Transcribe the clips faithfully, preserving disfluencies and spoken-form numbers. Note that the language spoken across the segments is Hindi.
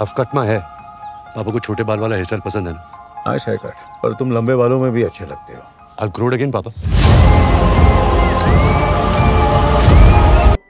अफ कट में है। पापा को छोटे बाल वाला हेयर स्टाइल पसंद है ना? नाइस हेयर कट, पर तुम लंबे बालों में भी अच्छे लगते हो। आई ग्रोड अगेन पापा।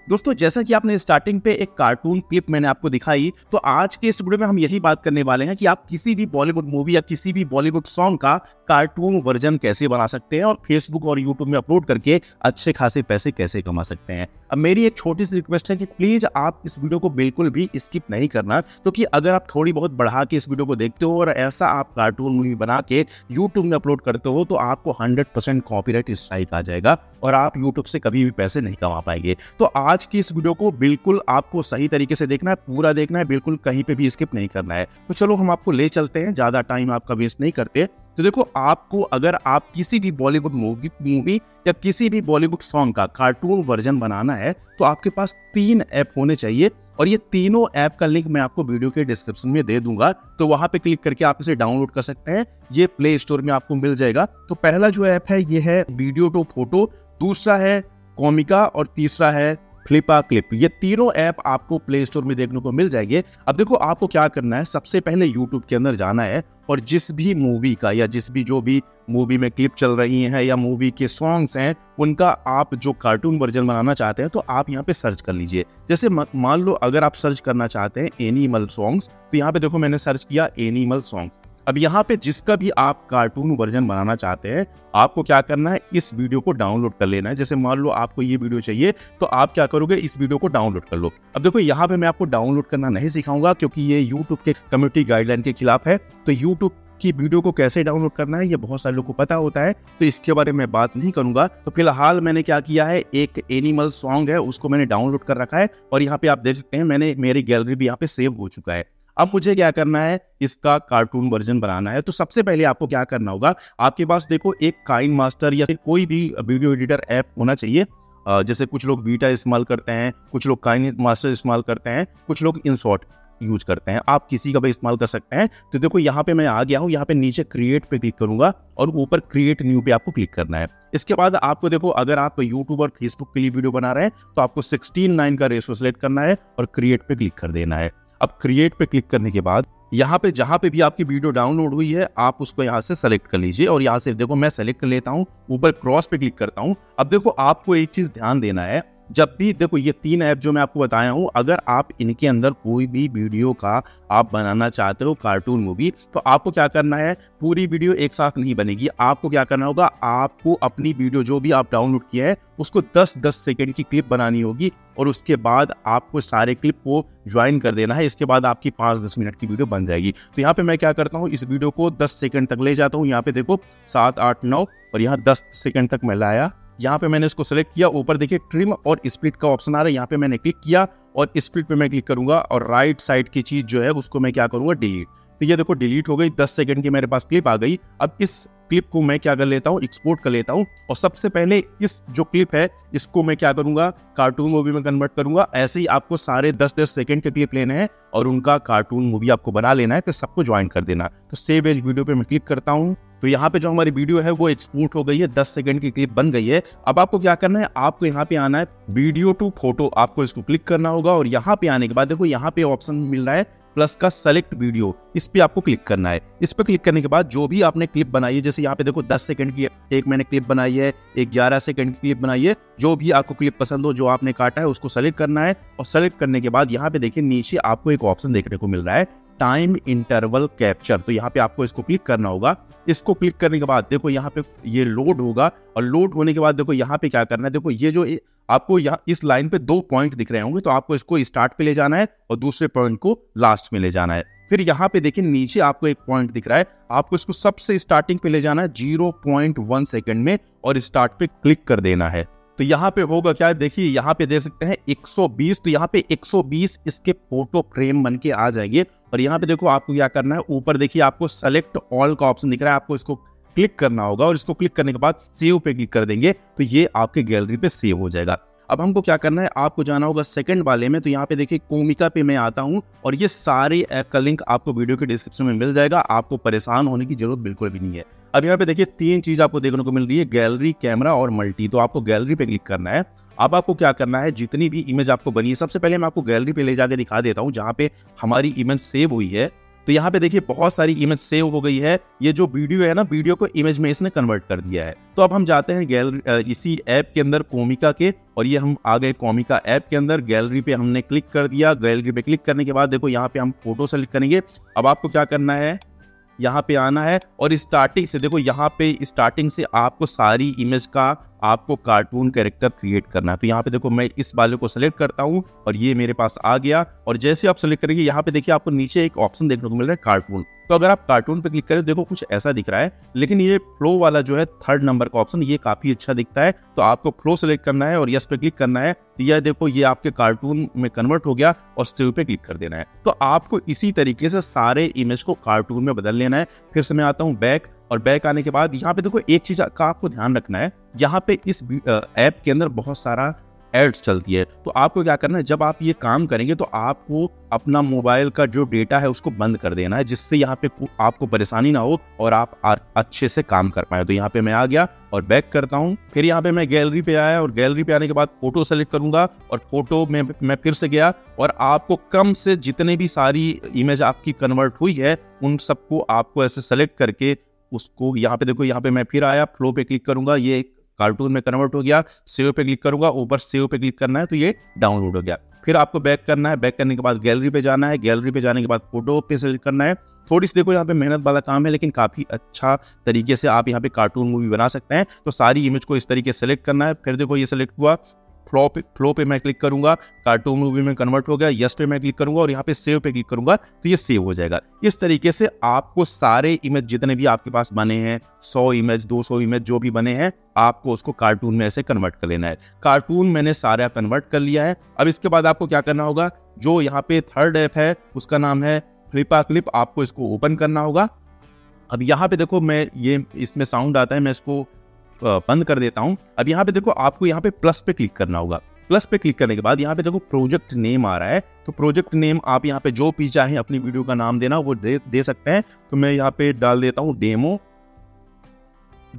दोस्तों जैसा कि आपने स्टार्टिंग पे एक कार्टून क्लिप मैंने आपको दिखाई, तो आज के इस वीडियो में हम यही बात करने वाले हैं कि आप किसी भी बॉलीवुड मूवी या किसी भी बॉलीवुड सॉन्ग का कार्टून वर्जन कैसे बना सकते हैं और फेसबुक और यूट्यूब में अपलोड करके अच्छे खासे पैसे कैसे कमा सकते हैं। अब मेरी एक छोटी सी रिक्वेस्ट है कि प्लीज़ आप इस वीडियो को बिल्कुल भी स्किप नहीं करना, क्योंकि तो अगर आप थोड़ी बहुत बढ़ा के इस वीडियो को देखते हो और ऐसा आप कार्टून मूवी बना के यूट्यूब में अपलोड करते हो तो आपको हंड्रेड परसेंट कॉपीराइट स्ट्राइक आ जाएगा और आप यूट्यूब से कभी भी पैसे नहीं कमा पाएंगे। तो आज आज की इस वीडियो को बिल्कुल आपको सही तरीके से देखना है, पूरा देखना है, बिल्कुल कहीं पे भी स्किप नहीं करना है। तो चलो हम आपको ले चलते हैं, ज़्यादा टाइम आपका वेस्ट नहीं करते। तो देखो, आपको अगर आप किसी भी बॉलीवुड मूवी मूवी या किसी भी बॉलीवुड सॉन्ग का कार्टून वर्जन बनाना है तो आपके पास तीन ऐप होने चाहिए, और ये तीनों ऐप का लिंक मैं आपको वीडियो के डिस्क्रिप्शन में दे दूंगा, तो वहाँ पे क्लिक करके आप इसे डाउनलोड कर सकते हैं। ये प्ले स्टोर में आपको मिल जाएगा। तो पहला जो ऐप है ये है वीडियो टू फोटो, दूसरा है कॉमिका और तीसरा है फ्लिपाक्लिप। ये तीनों ऐप आपको प्ले स्टोर में देखने को मिल जाएंगे। अब देखो आपको क्या करना है, सबसे पहले यूट्यूब के अंदर जाना है और जिस भी मूवी का या जिस भी जो भी मूवी में क्लिप चल रही है या मूवी के सॉन्ग्स हैं उनका आप जो कार्टून वर्जन बनाना चाहते हैं तो आप यहाँ पे सर्च कर लीजिए। जैसे मान लो अगर आप सर्च करना चाहते हैं एनिमल सॉन्ग्स, तो यहाँ पे देखो मैंने सर्च किया एनिमल सॉन्ग्स। अब यहाँ पे जिसका भी आप कार्टून वर्जन बनाना चाहते हैं आपको क्या करना है, इस वीडियो को डाउनलोड कर लेना है। जैसे मान लो आपको ये वीडियो चाहिए तो आप क्या करोगे, इस वीडियो को डाउनलोड कर लो। अब देखो यहाँ पे मैं आपको डाउनलोड करना नहीं सिखाऊंगा क्योंकि ये यूट्यूब के कम्युनिटी गाइडलाइन के खिलाफ है। तो यूट्यूब की वीडियो को कैसे डाउनलोड करना है ये बहुत सारे लोगों को पता होता है, तो इसके बारे में बात नहीं करूंगा। तो फिलहाल मैंने क्या किया है, एक एनिमल सॉन्ग है उसको मैंने डाउनलोड कर रखा है और यहाँ पे आप देख सकते हैं मैंने मेरी गैलरी भी यहाँ पे सेव हो चुका है। अब मुझे क्या करना है, इसका कार्टून वर्जन बनाना है। तो सबसे पहले आपको क्या करना होगा, आपके पास देखो एक काइन मास्टर या फिर कोई भी वीडियो एडिटर ऐप होना चाहिए। जैसे कुछ लोग बीटा इस्तेमाल करते हैं, कुछ लोग काइन मास्टर इस्तेमाल करते हैं, कुछ लोग इनशॉट यूज करते हैं, आप किसी का भी इस्तेमाल कर सकते हैं। तो देखो यहाँ पे मैं आ गया हूँ, यहाँ पे नीचे क्रिएट पे क्लिक करूंगा और ऊपर क्रिएट न्यू पे आपको क्लिक करना है। इसके बाद आपको देखो अगर आप यूट्यूब और फेसबुक के लिए वीडियो बना रहे हैं तो आपको सिक्सटीन नाइन का रेशो सेलेक्ट करना है और क्रिएट पे क्लिक कर देना है। अब क्रिएट पे क्लिक करने के बाद यहाँ पे जहाँ पे भी आपकी वीडियो डाउनलोड हुई है आप उसको यहाँ से सेलेक्ट कर लीजिए और यहाँ से देखो मैं सेलेक्ट कर लेता हूँ, ऊपर क्रॉस पे क्लिक करता हूँ। अब देखो आपको एक चीज़ ध्यान देना है, जब भी देखो ये तीन ऐप जो मैं आपको बताया हूँ अगर आप इनके अंदर कोई भी वीडियो का आप बनाना चाहते हो कार्टून मूवी, तो आपको क्या करना है, पूरी वीडियो एक साथ नहीं बनेगी। आपको क्या करना होगा, आपको अपनी वीडियो जो भी आप डाउनलोड किया है उसको दस दस सेकेंड की क्लिप बनानी होगी और उसके बाद आपको सारे क्लिप को ज्वाइन कर देना है। इसके बाद आपकी पाँच दस मिनट की वीडियो बन जाएगी। तो यहाँ पे मैं क्या करता हूँ, इस वीडियो को दस सेकेंड तक ले जाता हूँ। यहाँ पे देखो सात आठ नौ और यहाँ दस सेकेंड तक मैं लाया। यहाँ पे मैंने इसको सेलेक्ट किया, ऊपर देखिए ट्रिम और स्प्लिट का ऑप्शन आ रहा है, यहाँ पे मैंने क्लिक किया और स्प्लिट पे मैं क्लिक करूंगा और राइट साइड की चीज़ जो है उसको मैं क्या करूंगा, डिलीट। तो ये देखो डिलीट हो गई, दस सेकंड की मेरे पास क्लिप आ गई। अब इस क्लिप को मैं क्या कर लेता हूँ, एक्सपोर्ट कर लेता हूँ और सबसे पहले इस जो क्लिप है इसको मैं क्या करूँगा, कार्टून मूवी में कन्वर्ट करूँगा। ऐसे ही आपको सारे दस दस सेकंड के क्लिप लेने हैं और उनका कार्टून मूवी आपको बना लेना है, फिर सबको ज्वाइन कर देना। तो सेव एज वीडियो पर मैं क्लिक करता हूँ, तो यहाँ पे जो हमारी वीडियो है वो एक्सपोर्ट हो गई है, दस सेकंड की क्लिप बन गई है। अब आपको क्या करना है, आपको यहाँ पे आना है वीडियो टू फोटो, आपको इसको क्लिक करना होगा और यहाँ पे आने के बाद देखो यहाँ पे ऑप्शन मिल रहा है प्लस का सेलेक्ट वीडियो, इस पे आपको क्लिक करना है। इस पे क्लिक करने के बाद जो भी आपने क्लिप बनाई है, जैसे यहाँ पे देखो दस सेकंड की एक मैंने क्लिप बनाई है, एक ग्यारह सेकंड की क्लिप बनाई है, जो भी आपको क्लिप पसंद हो जो आपने काटा है उसको सेलेक्ट करना है। और सेलेक्ट करने के बाद यहाँ पे देखिए नीचे आपको एक ऑप्शन देखने को मिल रहा है टाइम इंटरवल कैप्चर, तो यहाँ पे आपको इसको क्लिक करना होगा। इसको क्लिक करने के बाद देखो यहाँ पे ये लोड होगा और लोड होने के बाद देखो यहाँ पे क्या करना है, देखो ये जो आपको यहाँ इस लाइन पे दो पॉइंट दिख रहे होंगे तो आपको इसको स्टार्ट पे ले जाना है और दूसरे पॉइंट को लास्ट में ले जाना है। फिर यहाँ पे देखिए नीचे आपको एक पॉइंट दिख रहा है, आपको इसको सबसे स्टार्टिंग पे ले जाना है जीरो पॉइंट वन सेकेंड में और स्टार्ट पे क्लिक कर देना है। तो यहाँ पे होगा क्या, देखिए यहाँ पे देख सकते हैं एक सौ बीस, तो यहाँ पे एक सौ बीस इसके फोटो फ्रेम बन के आ जाएंगे। और यहाँ पे देखो आपको क्या करना है, ऊपर देखिए आपको सेलेक्ट ऑल का ऑप्शन दिख रहा है, आपको इसको क्लिक करना होगा और इसको क्लिक करने के बाद सेव पे क्लिक कर देंगे तो ये आपके गैलरी पे सेव हो जाएगा। अब हमको क्या करना है, आपको जाना होगा सेकंड वाले में, तो यहाँ पे देखिए कोमिका पे मैं आता हूँ और ये सारे ऐप का लिंक आपको वीडियो के डिस्क्रिप्शन में मिल जाएगा, आपको परेशान होने की जरूरत बिल्कुल भी नहीं है। अब यहाँ पे देखिए तीन चीज़ आपको देखने को मिल रही है, गैलरी, कैमरा और मल्टी, तो आपको गैलरी पे क्लिक करना है। अब आपको क्या करना है, जितनी भी इमेज आपको बनी है, सबसे पहले मैं आपको गैलरी पे ले जाके दिखा देता हूँ जहाँ पे हमारी इमेज सेव हुई है। तो यहाँ पे देखिए बहुत सारी इमेज सेव हो गई है। ये जो वीडियो है ना, वीडियो को इमेज में इसने कन्वर्ट कर दिया है। तो अब हम जाते हैं गैलरी, इसी ऐप के अंदर कोमिका के, और ये हम आ गए कोमिका ऐप के अंदर। गैलरी पे हमने क्लिक कर दिया। गैलरी पे क्लिक करने के बाद देखो यहाँ पे हम फोटो सेलेक्ट करेंगे। अब आपको क्या करना है, यहाँ पे आना है और स्टार्टिंग से देखो, यहाँ पे स्टार्टिंग से आपको सारी इमेज का आपको कार्टून कैरेक्टर क्रिएट करना है। तो यहाँ पे देखो मैं इस वाले को सेलेक्ट करता हूँ और ये मेरे पास आ गया। और जैसे आप सेलेक्ट करेंगे, यहाँ पे देखिए आपको नीचे एक ऑप्शन देखने को मिल रहा है कार्टून। तो अगर आप कार्टून पे क्लिक करें, देखो कुछ ऐसा दिख रहा है। लेकिन ये फ्लो वाला जो है थर्ड नंबर का ऑप्शन, ये काफी अच्छा दिखता है। तो आपको फ्लो सेलेक्ट करना है और यस पे क्लिक करना है। तो यह देखो ये आपके कार्टून में कन्वर्ट हो गया और सेव पे क्लिक कर देना है। तो आपको इसी तरीके से सारे इमेज को कार्टून में बदल लेना है। फिर से मैं आता हूँ बैक, और बैक आने के बाद यहाँ पे देखो एक चीज का आपको ध्यान रखना है, यहाँ पे इस ऐप के अंदर बहुत सारा एड्स चलती है। तो आपको क्या करना है, जब आप ये काम करेंगे तो आपको अपना मोबाइल का जो डेटा है उसको बंद कर देना है, जिससे यहाँ पे आपको परेशानी ना हो और आप अच्छे से काम कर पाए। तो यहाँ पे मैं आ गया और बैक करता हूँ। फिर यहाँ पे मैं गैलरी पे आया, और गैलरी पे आने के बाद फोटो सेलेक्ट करूंगा और फोटो में मैं फिर से गया। और आपको कम से जितने भी सारी इमेज आपकी कन्वर्ट हुई है उन सबको आपको ऐसे सेलेक्ट करके उसको यहाँ पे देखो, यहाँ पे मैं फिर आया, फ्लो पे क्लिक करूंगा, ये कार्टून में कन्वर्ट हो गया। सेव पे क्लिक करूंगा, ऊपर सेव पे क्लिक करना है तो ये डाउनलोड हो गया। फिर आपको बैक करना है, बैक करने के बाद गैलरी पे जाना है, गैलरी पे जाने के बाद फोटो पे सेलेक्ट करना है। थोड़ी सी देखो यहाँ पे मेहनत वाला काम है, लेकिन काफ़ी अच्छा तरीके से आप यहाँ पे कार्टून मूवी बना सकते हैं। तो सारी इमेज को इस तरीके से सेलेक्ट करना है। फिर देखो ये सेलेक्ट हुआ, फ्लो पे फ्लो पे मैं क्लिक करूंगा, कार्टून मूवी में कन्वर्ट हो गया। यस पे मैं क्लिक करूंगा और यहाँ पे सेव पे क्लिक करूंगा तो ये सेव हो जाएगा। इस तरीके से आपको सारे इमेज जितने भी आपके पास बने हैं, सौ इमेज, दो सौ इमेज जो भी बने हैं, आपको उसको कार्टून में ऐसे कन्वर्ट कर लेना है। कार्टून मैंने सारा कन्वर्ट कर लिया है। अब इसके बाद आपको क्या करना होगा, जो यहाँ पे थर्ड ऐप है उसका नाम है फ्लिपाक्लिप, आपको इसको ओपन करना होगा। अब यहाँ पे देखो मैं ये इसमें साउंड आता है, मैं इसको बंद कर देता हूं। अब यहाँ पे देखो आपको यहाँ पे प्लस पे क्लिक करना होगा। प्लस पे क्लिक करने के बाद यहाँ पे देखो प्रोजेक्ट नेम आ रहा है। तो प्रोजेक्ट नेम आप यहाँ पे जो भी चाहें अपनी वीडियो का नाम देना वो दे, दे सकते हैं। तो मैं यहाँ पे डाल देता हूँ डेमो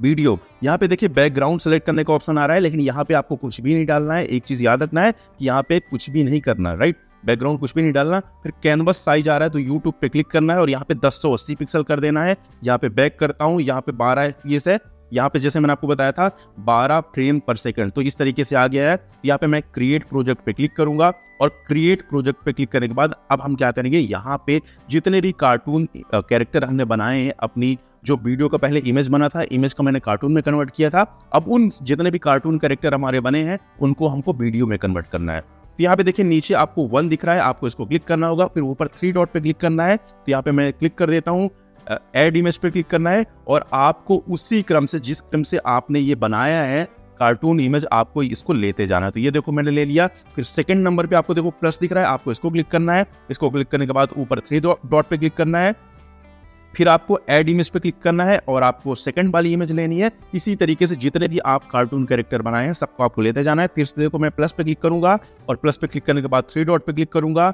वीडियो। यहाँ पे देखिए बैकग्राउंड सेलेक्ट करने का ऑप्शन आ रहा है, लेकिन यहाँ पे आपको कुछ भी नहीं डालना है। एक चीज याद रखना है कि यहाँ पे कुछ भी नहीं करना, राइट, बैकग्राउंड कुछ भी नहीं डालना। फिर कैनवस साइज आ रहा है तो यूट्यूब पे क्लिक करना है और यहाँ पे दस सौ अस्सी पिक्सल कर देना है। यहाँ पे बैक करता हूँ, यहाँ पे बारह एफपीएस है, यहाँ पे जैसे मैंने आपको बताया था बारह फ्रेम पर सेकंड, तो इस तरीके से आ गया है। यहाँ पे मैं क्रिएट प्रोजेक्ट पे क्लिक करूंगा और क्रिएट प्रोजेक्ट पे क्लिक करने के बाद अब हम क्या करेंगे, यहाँ पे जितने भी कार्टून कैरेक्टर हमने बनाए हैं, अपनी जो वीडियो का पहले इमेज बना था, इमेज का मैंने कार्टून में कन्वर्ट किया था, अब उन जितने भी कार्टून कैरेक्टर हमारे बने हैं उनको हमको वीडियो में कन्वर्ट करना है। तो यहाँ पे देखिए नीचे आपको वन दिख रहा है, आपको इसको क्लिक करना होगा। फिर ऊपर थ्री डॉट पे क्लिक करना है, तो यहाँ पे मैं क्लिक कर देता हूँ, ऐड इमेज पे क्लिक करना है। और आपको उसी क्रम से, जिस क्रम से आपने ये बनाया है कार्टून इमेज, आपको इसको लेते जाना है। तो ये देखो मैंने ले लिया। फिर सेकंड नंबर पे आपको देखो प्लस दिख रहा है, आपको इसको क्लिक करना है। इसको क्लिक करने के बाद ऊपर थ्री डॉट पे क्लिक करना है, फिर आपको ऐड इमेज पे क्लिक करना है और आपको सेकंड वाली इमेज लेनी है। इसी तरीके से जितने भी आप कार्टून कैरेक्टर बनाए हैं सबको आपको लेते जाना है। फिर से देखो मैं प्लस पे क्लिक करूंगा और प्लस पे क्लिक करने के बाद थ्री डॉट पे क्लिक करूंगा,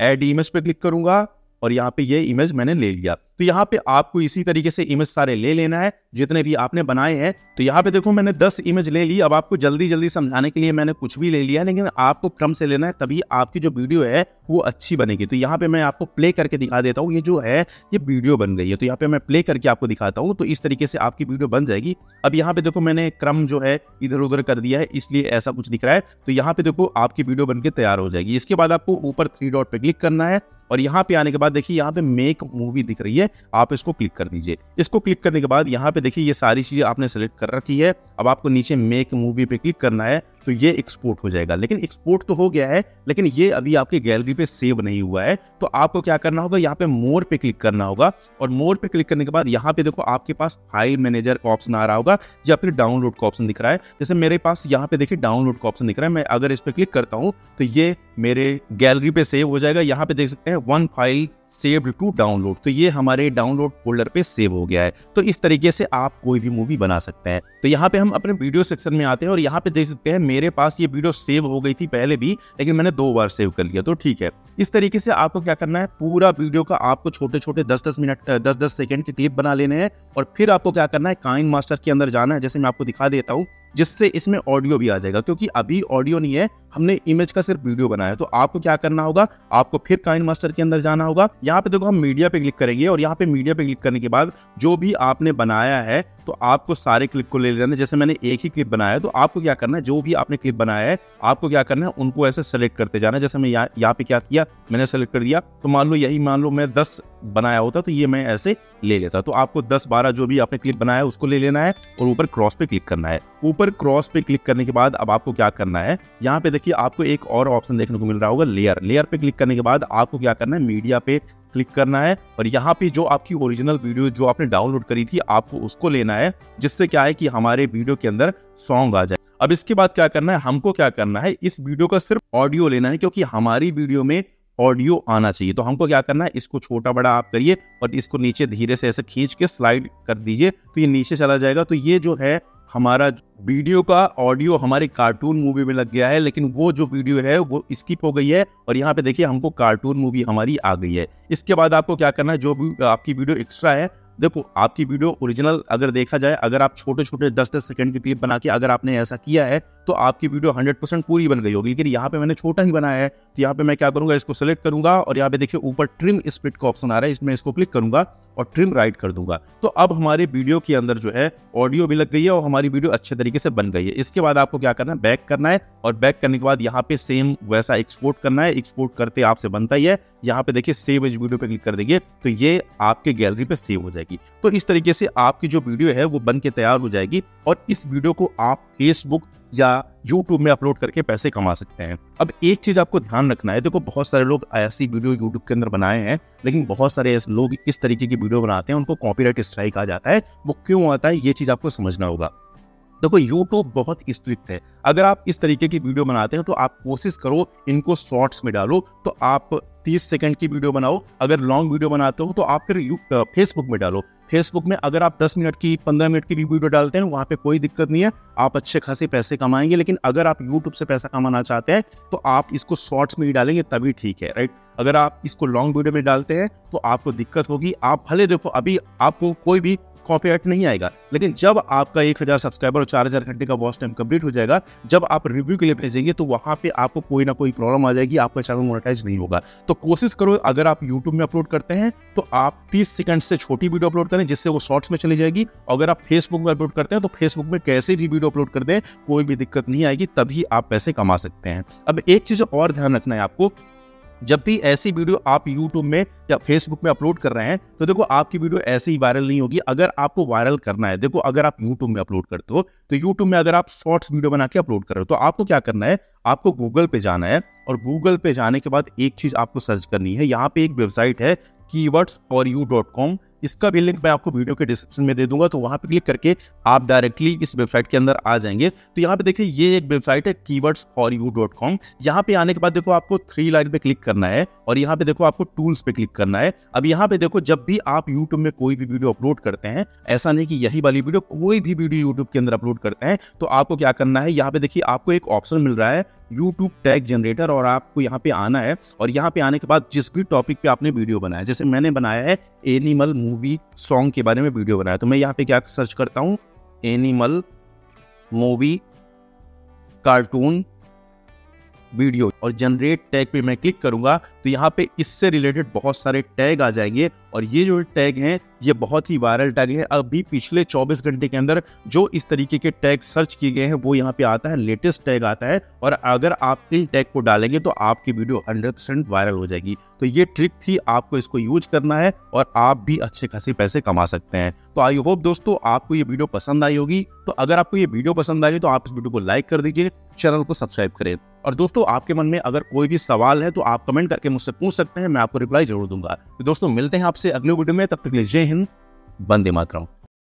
ऐड इमेज पे क्लिक करूंगा और यहाँ पे ये इमेज मैंने ले लिया। तो यहाँ पे आपको इसी तरीके से इमेज सारे ले लेना है जितने भी आपने बनाए हैं। तो यहाँ पे देखो मैंने दस इमेज ले ली। अब आपको जल्दी जल्दी समझाने के लिए मैंने कुछ भी ले लिया, लेकिन आपको क्रम से लेना है, तभी आपकी जो वीडियो है वो अच्छी बनेगी। तो यहाँ पे मैं आपको प्ले करके दिखा देता हूँ, ये जो है ये वीडियो बन गई है। तो यहाँ पे मैं प्ले करके आपको दिखाता हूँ। तो इस तरीके से आपकी वीडियो बन जाएगी। अब यहाँ पे देखो मैंने क्रम जो है इधर उधर कर दिया है, इसलिए ऐसा कुछ दिख रहा है। तो यहाँ पे देखो आपकी वीडियो बनकर तैयार हो जाएगी। इसके बाद आपको ऊपर थ्री डॉट पे क्लिक करना है और यहाँ पे आने के बाद देखिए यहाँ पे मेक मूवी दिख रही है, आप इसको क्लिक कर दीजिए। इसको क्लिक करने के बाद यहाँ पे देखिए ये सारी चीजें आपने सेलेक्ट कर रखी है। अब आपको नीचे मेक मूवी पे क्लिक करना है तो ये एक्सपोर्ट हो जाएगा। लेकिन एक्सपोर्ट तो हो गया है, लेकिन ये अभी आपके गैलरी पे सेव नहीं हुआ है। तो आपको क्या करना होगा, यहाँ पे मोर पे क्लिक करना होगा और मोर पे क्लिक करने के बाद यहाँ पे देखो आपके पास फाइल मैनेजर का ऑप्शन आ रहा होगा या फिर डाउनलोड का ऑप्शन दिख रहा है। जैसे मेरे पास यहाँ पे देखिए डाउनलोड का ऑप्शन दिख रहा है। मैं अगर इस पर क्लिक करता हूँ तो ये मेरे गैलरी पे सेव हो जाएगा। यहाँ पे देख सकते हैं one file saved to download, तो ये हमारे डाउनलोड फोल्डर पे सेव हो गया है। तो इस तरीके से आप कोई भी मूवी बना सकते हैं। तो यहाँ पे हम अपने वीडियो सेक्शन में आते हैं और यहाँ पे देख सकते हैं मेरे पास ये वीडियो सेव हो गई थी पहले भी, लेकिन मैंने दो बार सेव कर लिया, तो ठीक है। इस तरीके से आपको क्या करना है, पूरा वीडियो का आपको छोटे छोटे दस दस मिनट दस दस सेकेंड के क्लिप बना लेने हैं। और फिर आपको क्या करना है, काइन मास्टर के अंदर जाना है। जैसे मैं आपको दिखा देता हूँ, जिससे इसमें ऑडियो भी आ जाएगा, क्योंकि अभी ऑडियो नहीं है, हमने इमेज का सिर्फ वीडियो बनाया है। तो आपको क्या करना होगा, आपको फिर काइन मास्टर के अंदर जाना होगा। यहाँ पे देखो हम मीडिया पे क्लिक करेंगे और यहाँ पे मीडिया पे क्लिक करने के बाद जो भी आपने बनाया है तो आपको सारे क्लिप को ले लेना है। जैसे मैंने एक ही क्लिप बनाया है तो आपको क्या करना है, जो भी आपने क्लिप बनाया है आपको क्या करना है, उनको ऐसे सेलेक्ट करते जाना है। जैसे मैं यहाँ यहाँ पे क्या किया, मैंने सेलेक्ट कर दिया। तो मान लो यही मान लो मैं दस बनाया होता तो ये मैं ऐसे ले लेता। तो आपको दस बारह जो भी आपने क्लिप बनाया है उसको ले लेना है और ऊपर क्रॉस पे क्लिक करना है। ऊपर क्रॉस पे क्लिक करने के बाद अब आपको क्या करना है, यहाँ पे देखिए आपको एक और ऑप्शन देखने को मिल रहा होगा, लेयर। लेयर पे क्लिक करने के बाद आपको क्या करना है, मीडिया पे क्लिक करना है और यहाँ पे जो आपकी ओरिजिनल वीडियो जो आपने डाउनलोड करी थी आपको उसको लेना है, जिससे क्या है कि हमारे वीडियो के अंदर सॉन्ग आ जाए। अब इसके बाद क्या करना है, हमको क्या करना है, इस वीडियो का सिर्फ ऑडियो लेना है, क्योंकि हमारी वीडियो में ऑडियो आना चाहिए। तो हमको क्या करना है, इसको छोटा बड़ा आप करिए और इसको नीचे धीरे से ऐसे खींच के स्लाइड कर दीजिए तो ये नीचे चला जाएगा। तो ये जो है हमारा वीडियो का ऑडियो हमारे कार्टून मूवी में लग गया है, लेकिन वो जो वीडियो है वो स्किप हो गई है और यहाँ पे देखिए हमको कार्टून मूवी हमारी आ गई है। इसके बाद आपको क्या करना है, जो भी आपकी वीडियो एक्स्ट्रा है, देखो आपकी वीडियो ओरिजिनल अगर देखा जाए, अगर आप छोटे छोटे दस दस सेकंड के क्लिप बना के अगर आपने ऐसा किया है तो आपकी वीडियो हंड्रेड परसेंट पूरी बन गई होगी, लेकिन यहाँ पे मैंने छोटा ही बनाया है। तो यहाँ पे मैं क्या करूँगा, इसको सेलेक्ट करूंगा और यहाँ पे देखिए ऊपर ट्रिम स्प्लिट का ऑप्शन आ रहा है, इसमें इसको क्लिक करूंगा और ट्रिम राइट कर दूंगा। तो अब हमारे वीडियो के अंदर जो है ऑडियो भी लग गई है और हमारी वीडियो अच्छे तरीके से बन गई है। इसके बाद आपको क्या करना है, बैक करना है और बैक करने के बाद यहाँ पे सेम वैसा एक्सपोर्ट करना है। एक्सपोर्ट करते आपसे बनता ही है, यहाँ पे देखिए सेव एज वीडियो पे क्लिक कर देंगे तो ये आपके गैलरी पे सेव हो जाएगी। तो इस तरीके से आपकी जो वीडियो है वो बन के तैयार हो जाएगी और इस वीडियो को आप फेसबुक या यूट्यूब में अपलोड करके पैसे कमा सकते हैं। अब एक चीज आपको ध्यान रखना है, देखो बहुत सारे लोग ऐसी वीडियो यूट्यूब के अंदर बनाए हैं, लेकिन बहुत सारे लोग इस तरीके की वीडियो बनाते हैं, उनको कॉपीराइट स्ट्राइक आ जाता है। वो क्यों आता है, ये चीज आपको समझना होगा। देखो यूट्यूब बहुत स्ट्रिक्ट है, अगर आप इस तरीके की वीडियो बनाते हैं तो आप कोशिश करो इनको शॉर्ट्स में डालो। तो आप तीस सेकंड की वीडियो बनाओ, अगर लॉन्ग वीडियो बनाते हो तो आप फिर फेसबुक में डालो। फेसबुक में अगर आप दस मिनट की पंद्रह मिनट की भी वीडियो डालते हैं वहाँ पे कोई दिक्कत नहीं है, आप अच्छे खासे पैसे कमाएंगे। लेकिन अगर आप यूट्यूब से पैसा कमाना चाहते हैं तो आप इसको शॉर्ट्स में ही डालेंगे तभी ठीक है, राइट। अगर आप इसको लॉन्ग वीडियो में डालते हैं तो आपको दिक्कत होगी। आप भले देखो अभी आपको कोई भी कॉपीराइट नहीं आएगा, लेकिन जब आपका एक हजार सब्सक्राइबर और चार हजार घंटे का वॉच टाइम कंप्लीट हो जाएगा, जब आप रिव्यू के लिए भेजेंगे तो वहाँ पे आपको कोई ना कोई प्रॉब्लम आ जाएगी, आपका चैनल मोनेटाइज नहीं होगा। तो कोशिश करो अगर आप यूट्यूब में अपलोड करते हैं तो आप तीस सेकंड से छोटी वीडियो अपलोड करें, जिससे वो शॉर्ट्स में चली जाएगी। अगर आप फेसबुक में अपलोड करते हैं तो फेसबुक में कैसे भी वीडियो अपलोड कर दें, कोई भी दिक्कत नहीं आएगी, तभी आप पैसे कमा सकते हैं। अब एक चीज और ध्यान रखना है आपको, जब भी ऐसी वीडियो आप YouTube में या Facebook में अपलोड कर रहे हैं तो देखो आपकी वीडियो ऐसे ही वायरल नहीं होगी। अगर आपको वायरल करना है, देखो अगर आप YouTube में अपलोड करते हो तो YouTube में अगर आप शॉर्ट्स वीडियो बना के अपलोड कर रहे हो तो आपको क्या करना है, आपको Google पे जाना है और Google पे जाने के बाद एक चीज आपको सर्च करनी है। यहाँ पे एक वेबसाइट है keywords for you dot com, इसका भी लिंक मैं आपको वीडियो के डिस्क्रिप्शन में दे दूंगा। तो वहां पे क्लिक करके आप डायरेक्टली इस वेबसाइट के अंदर आ जाएंगे। तो यहाँ पे देखिए ये एक वेबसाइट है keywords for you dot com. यहाँ पे आने के बाद देखो आपको थ्री लाइन पे क्लिक करना है और यहाँ पे देखो आपको टूल्स पे क्लिक करना है। अब यहाँ पे देखो जब भी आप यूट्यूब में कोई भी वीडियो अपलोड करते हैं, ऐसा नहीं कि यही वाली वीडियो, कोई भी वीडियो यूट्यूब के अंदर अपलोड करते हैं तो आपको क्या करना है, यहाँ पे देखिए आपको एक ऑप्शन मिल रहा है यूट्यूब टैग जनरेटर और आपको यहाँ पे आना है। और यहाँ पे आने के बाद जिस भी टॉपिक पे आपने वीडियो बनाया, जैसे मैंने बनाया है एनिमल मूवी सॉन्ग के बारे में वीडियो बनाया, तो मैं यहाँ पे क्या सर्च करता हूँ, एनिमल मूवी कार्टून वीडियो और जनरेट टैग पे मैं क्लिक करूंगा तो यहाँ पे इससे रिलेटेड बहुत सारे टैग आ जाएंगे। और ये जो टैग हैं ये बहुत ही वायरल टैग हैं। अभी पिछले चौबीस घंटे के अंदर जो इस तरीके के टैग सर्च किए गए हैं वो यहाँ पे आता है, लेटेस्ट टैग आता है। और अगर आप इन टैग को डालेंगे तो आपकी वीडियो हंड्रेड परसेंट वायरल हो जाएगी। तो ये ट्रिक थी, आपको इसको यूज करना है और आप भी अच्छे खासे पैसे कमा सकते हैं। तो आई होप दोस्तों आपको ये वीडियो पसंद आई होगी। तो अगर आपको ये वीडियो पसंद आई तो आप इस वीडियो को लाइक कर दीजिए, चैनल को सब्सक्राइब करें। और दोस्तों आपके मन में अगर कोई भी सवाल है तो आप कमेंट करके मुझसे पूछ सकते हैं, मैं आपको रिप्लाई जरूर दूंगा। तो दोस्तों मिलते हैं आपसे अगले वीडियो में, तब तक के लिए जय हिंद, वंदे मातरम।